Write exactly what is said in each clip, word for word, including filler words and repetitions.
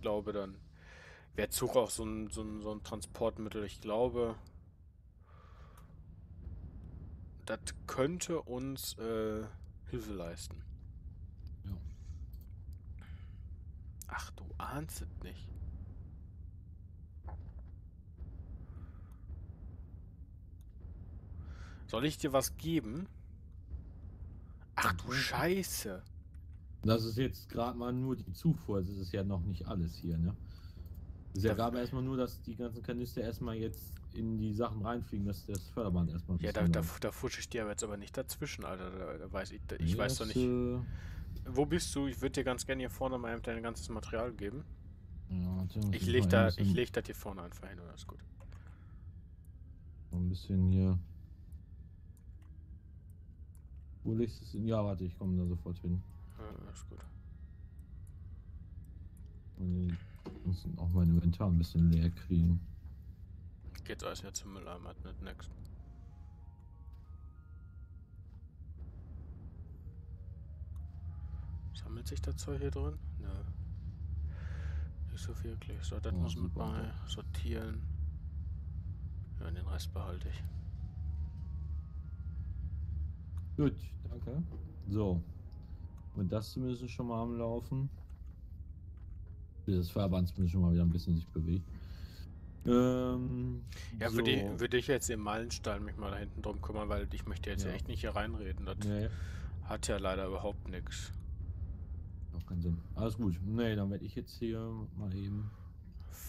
ich glaube, dann wäre Zug auch so ein, so ein, so ein Transportmittel. Ich glaube, das könnte uns äh, Hilfe leisten. Ja. Ach, du ahnst es nicht. Soll ich dir was geben? Ach du Scheiße. Das ist jetzt gerade mal nur die Zufuhr. Das ist ja noch nicht alles hier, ne? Es ergab ja erstmal nur, dass die ganzen Kanister erstmal jetzt in die Sachen reinfliegen, dass das Förderband erstmal... Ja, da, da, da futsche ich dir jetzt aber nicht dazwischen, Alter. Da, da weiß ich, da, ich yes, weiß doch nicht... Äh... Wo bist du? Ich würde dir ganz gerne hier vorne mal dein ganzes Material geben. Ja, ich lege da, ich leg das hier vorne einfach hin, oder ist gut. Ein bisschen hier... Wo legst du es hin? Ja, warte, ich komme da sofort hin. Ja, ist gut. Und ich muss auch mein Inventar ein bisschen leer kriegen. Geht alles jetzt zum Mülleimer, nicht next. Sammelt sich das Zeug hier drin? Nö. Nicht so wirklich. So, das oh, muss man bei sortieren. Ja, den Rest behalte ich. Gut, danke. So. Und das zumindest schon mal am Laufen. Das Fahrband zumindest schon mal wieder ein bisschen sich bewegt. Ähm, ja, so. würde, würde ich jetzt im Meilenstein mich mal da hinten drum kümmern, weil ich möchte jetzt ja. echt nicht hier reinreden. Das nee. hat ja leider überhaupt nichts. Auch keinen Sinn. Alles gut. Nee, dann werde ich jetzt hier mal eben...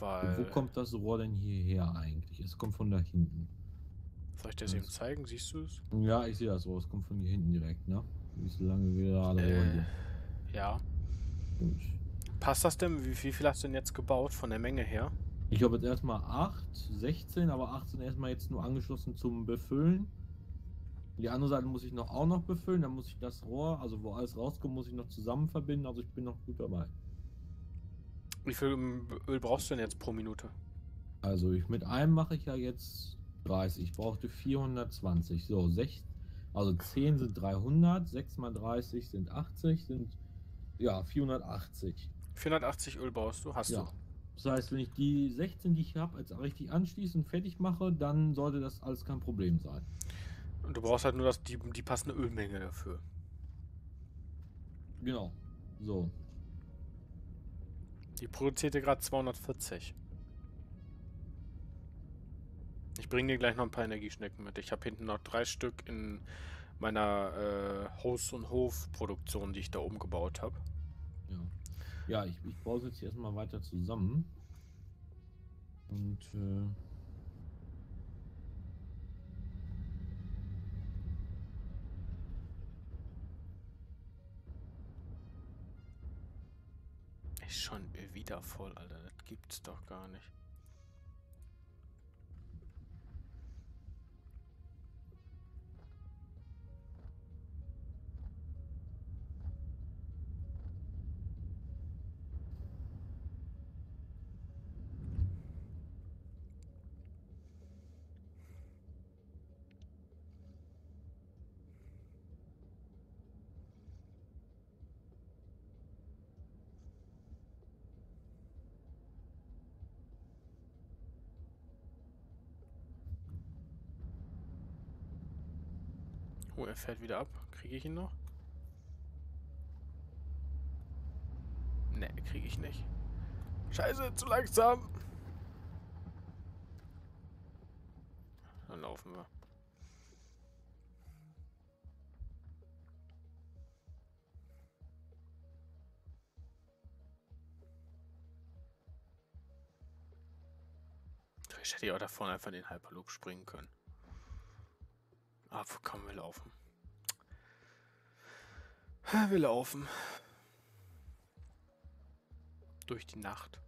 Weil... Wo kommt das Rohr denn hierher eigentlich? Es kommt von da hinten. Soll ich das eben zeigen? Siehst du es? Ja, ich sehe das so. Es kommt von hier hinten direkt, ne? Wie so lange wir da alle äh, Ja. Gut. Passt das denn? Wie viel hast du denn jetzt gebaut von der Menge her? Ich habe jetzt erstmal acht, sechzehn, aber achtzehn erstmal jetzt nur angeschlossen zum Befüllen. Die andere Seite muss ich noch auch noch befüllen. Dann muss ich das Rohr, also wo alles rauskommt, muss ich noch zusammen verbinden. Also ich bin noch gut dabei. Wie viel Öl brauchst du denn jetzt pro Minute? Also ich mit einem mache ich ja jetzt... dreißig, ich brauchte vierhundertzwanzig, so sechs, also zehn sind dreihundert, sechs mal dreißig sind achtzig, sind ja vierhundertachtzig. vierhundertachtzig Öl brauchst du, hast ja. du. Das heißt, wenn ich die sechzehn, die ich habe, als richtig anschließe und fertig mache, dann sollte das alles kein Problem sein. Und du brauchst halt nur das, die, die passende Ölmenge dafür. Genau, so. Die produzierte gerade zweihundertvierzig. Ich bringe dir gleich noch ein paar Energieschnecken mit. Ich habe hinten noch drei Stück in meiner äh, Haus- und Hofproduktion, die ich da oben gebaut habe. Ja, ja, ich, ich baue jetzt erstmal weiter zusammen. Und äh ist schon wieder voll, Alter. Das gibt's doch gar nicht. Oh, er fährt wieder ab. Kriege ich ihn noch? Ne, kriege ich nicht. Scheiße, zu langsam! Dann laufen wir. Ich hätte ja auch da vorne einfach in den Hyperloop springen können. Ah, komm, wir laufen. Wir laufen. Durch die Nacht.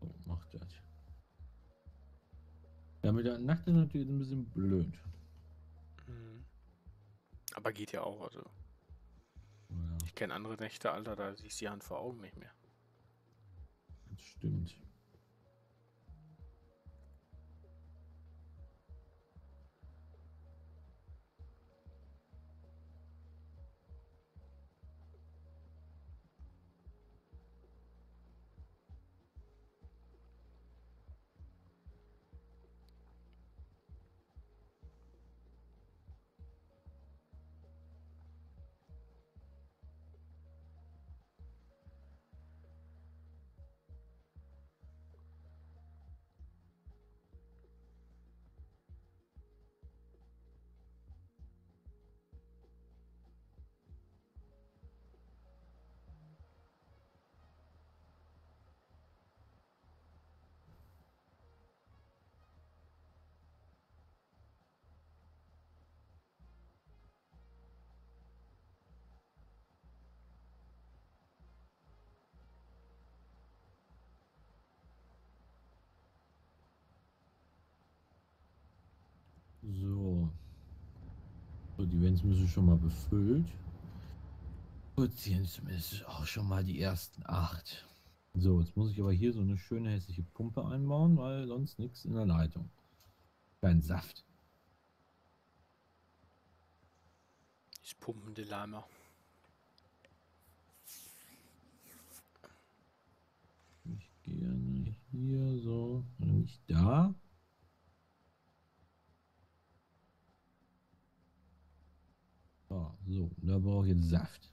Oh, macht das. Ja, mit der Nacht ist natürlich ein bisschen blöd. Mhm. Aber geht ja auch, also. Ja. Ich kenne andere Nächte, Alter, da sehe ich die Hand vor Augen nicht mehr. Das stimmt. So, die Events-Messe ist schon mal befüllt. Gut, die Events-Messe ist auch schon mal die ersten acht. So, jetzt muss ich aber hier so eine schöne hässliche Pumpe einbauen, weil sonst nichts in der Leitung. Kein Saft. Das pumpende Lama. Ich gehe hier so, nicht da. Ah, so, da brauche ich jetzt Saft.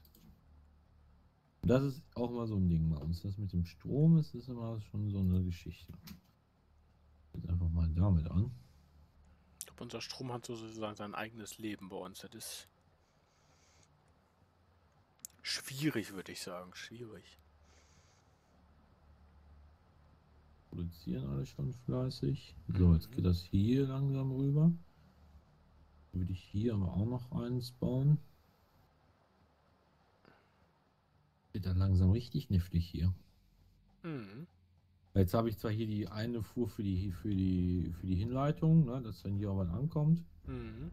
Das ist auch mal so ein Ding bei uns. Das mit dem Strom ist, ist immer schon so eine Geschichte. Jetzt einfach mal damit an. Ich glaube, unser Strom hat sozusagen sein eigenes Leben bei uns. Das ist schwierig, würde ich sagen. Schwierig. Produzieren alle schon fleißig. So, jetzt geht das hier langsam rüber. Würde ich hier aber auch noch eins bauen. Wird dann langsam richtig niftig hier. Mhm. Jetzt habe ich zwar hier die eine Fuhr für die für die für die Hinleitung, ne, dass dann hier auch was ankommt. Mhm.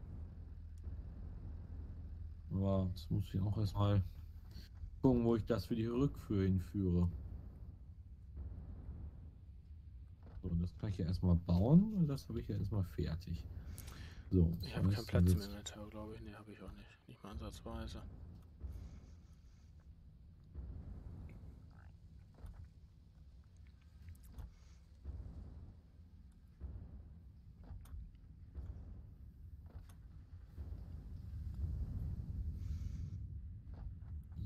Aber jetzt muss ich auch erstmal gucken, wo ich das für die Rückführ hinführe. So, das kann ich ja erstmal bauen und das habe ich ja erstmal fertig. So, ich habe keinen Platz im Inventar, glaube ich. Ne, habe ich auch nicht. Nicht mal ansatzweise.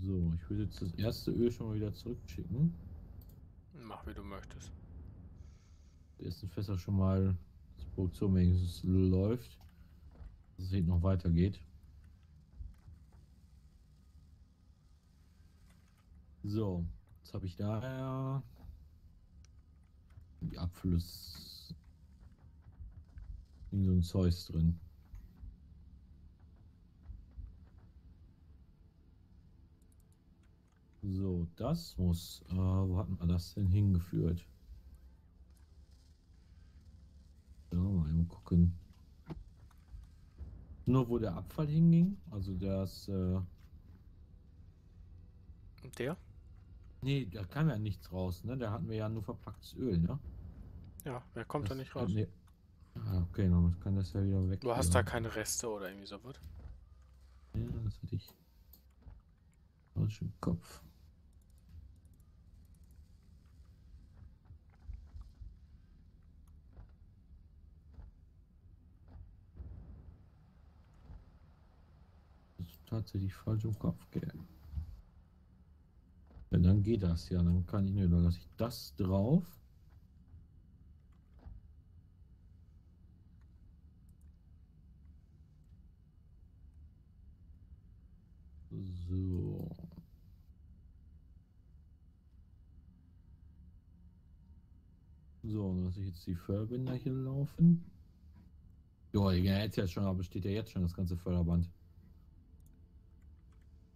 So, ich würde jetzt das erste Öl schon mal wieder zurückschicken. Mach, wie du möchtest. Die ersten Fässer schon mal, das Produktion wenigstens läuft, dass es noch weitergeht. So, jetzt habe ich daher die Abfluss in so ein Zeus drin. So, das muss, äh, wo hatten wir das denn hingeführt? Ja, mal eben gucken. Nur wo der Abfall hinging, also das, äh... Der? Nee, da kam ja nichts raus, ne? Da hatten wir ja nur verpacktes Öl, ne? Ja, wer kommt das, da nicht raus? Äh, nee. Ah, okay, dann kann das ja wieder weg. Du hast da keine Reste oder irgendwie so was? Ja, das hatte ich. Falsch im Kopf. Tatsächlich falsch im Kopf gehen. Ja, dann geht das ja, dann kann ich nur, dann lasse ich das drauf. So. So, dann lasse ich jetzt die Förderbänder hier laufen. Ja, jetzt ja schon, aber steht ja jetzt schon das ganze Förderband.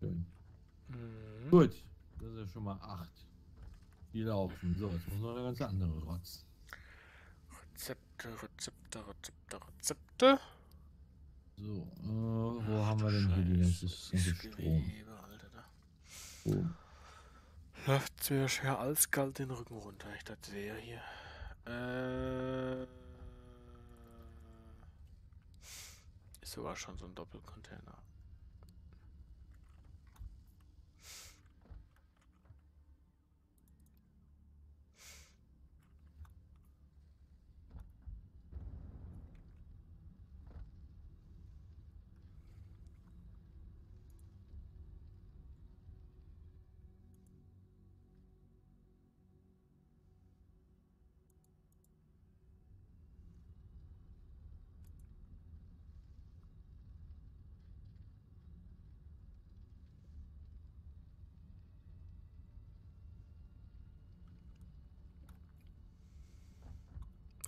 Schön. Mhm. Gut, das ist ja schon mal acht. Die laufen. So, jetzt muss noch eine ganz andere Rotz. Rezepte, Rezepte, Rezepte, Rezepte. So, äh, wo Ach, haben wir denn Scheiß. Hier die ganze, ganze Strom? Oh. Läuft mir schwer als kalt den Rücken runter, ich das sehe hier. Äh, ist sogar schon so ein Doppelcontainer.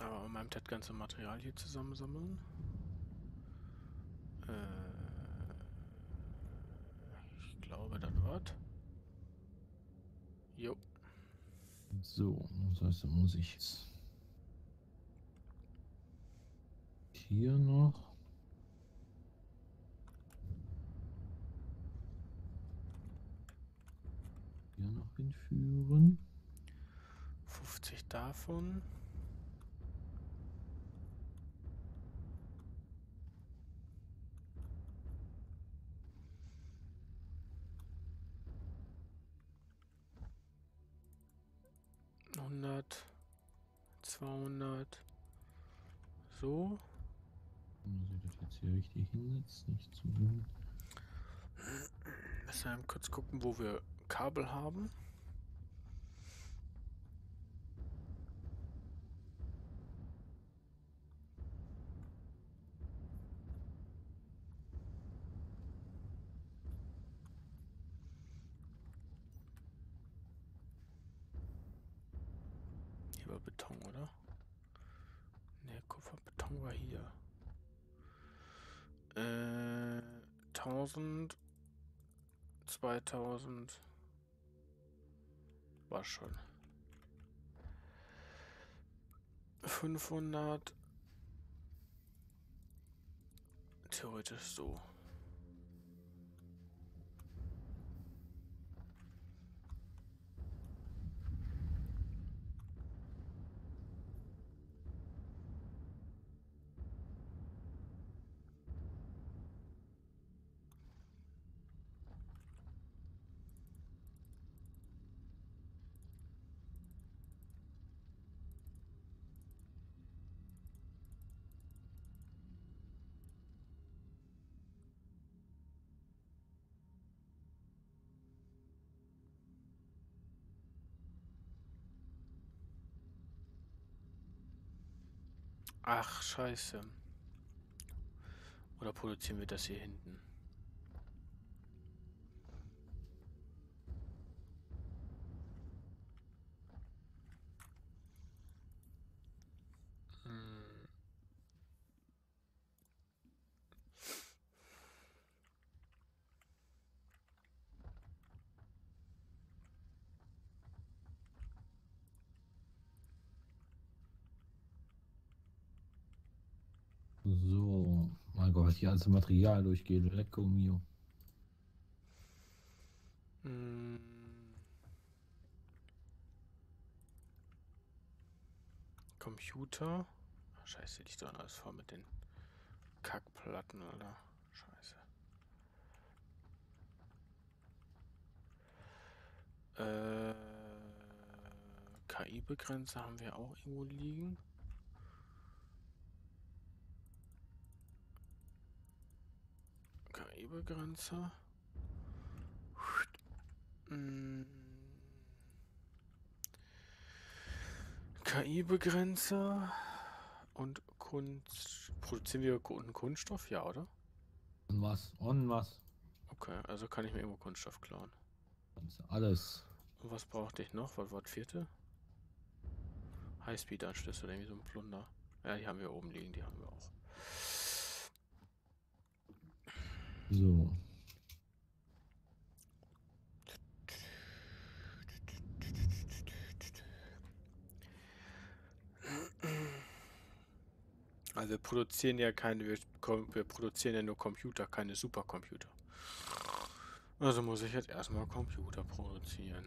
Aber in meinem Tat das ganze Material hier zusammensammeln. Äh, ich glaube, das war's. Jo. So, das heißt, da muss ich jetzt hier noch hinführen. fünfzig davon. hundert, zweihundert. So. Muss ich das jetzt hier richtig hinsetzen? Nicht zu gut. Deshalb kurz gucken, wo wir Kabel haben. Hier war Beton, oder? Ne, Kupferbeton war hier. Äh, tausend. zweitausend war schon fünfhundert theoretisch so. Ach, scheiße. Oder produzieren wir das hier hinten? Hm. So, mein Gott, was hier alles Material durchgeht, lecko mio. Mm. Computer. Ach, scheiße, liegt doch alles vor mit den Kackplatten, oder? Scheiße. Äh, K I-Begrenzer haben wir auch irgendwo liegen. K I-Begrenzer. K I-Begrenzer und Kunst. Produzieren wir einen Kunststoff? Ja, oder? Und was? Und was? Okay, also kann ich mir irgendwo Kunststoff klauen. Alles. Und was brauchte ich noch? Was war das vierte? Highspeed-Anschlüsse oder irgendwie so ein Plunder. Ja, die haben wir oben liegen, die haben wir auch. So. Also wir produzieren ja keine, wir, wir produzieren ja nur Computer, keine Supercomputer. Also muss ich jetzt erstmal Computer produzieren.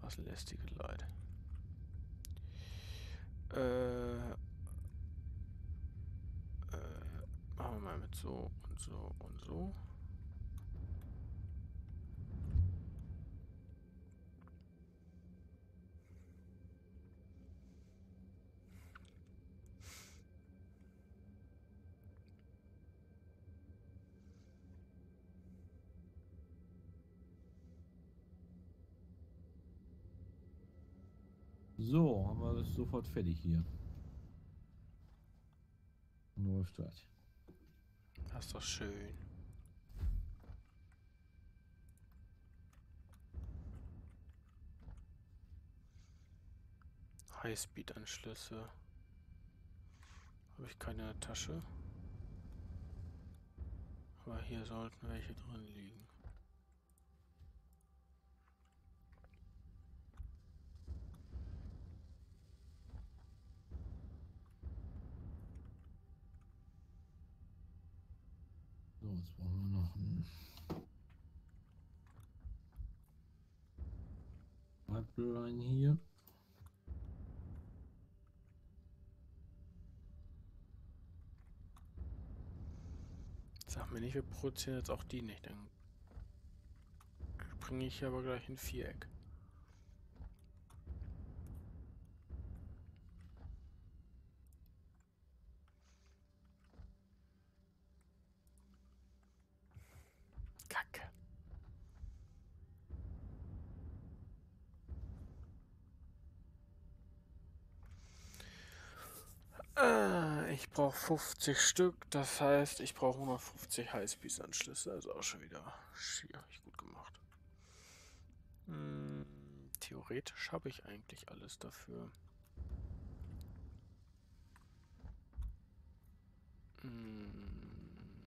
Was lästige Leute. Äh... Machen wir mal mit so und so und so. So, haben wir das sofort fertig hier. Nur Start. Das ist doch schön. Highspeed-Anschlüsse. Habe ich keine Tasche. Aber hier sollten welche drin liegen. was wollen wir noch? Pipeline hier. Sag mir nicht, wir produzieren jetzt auch die nicht, dann springe ich aber gleich in Viereck. Ich brauche fünfzig Stück, das heißt, ich brauche hundertfünfzig Highspeed-Anschlüsse, also auch schon wieder schwierig gut gemacht. Hm, theoretisch habe ich eigentlich alles dafür. Hm.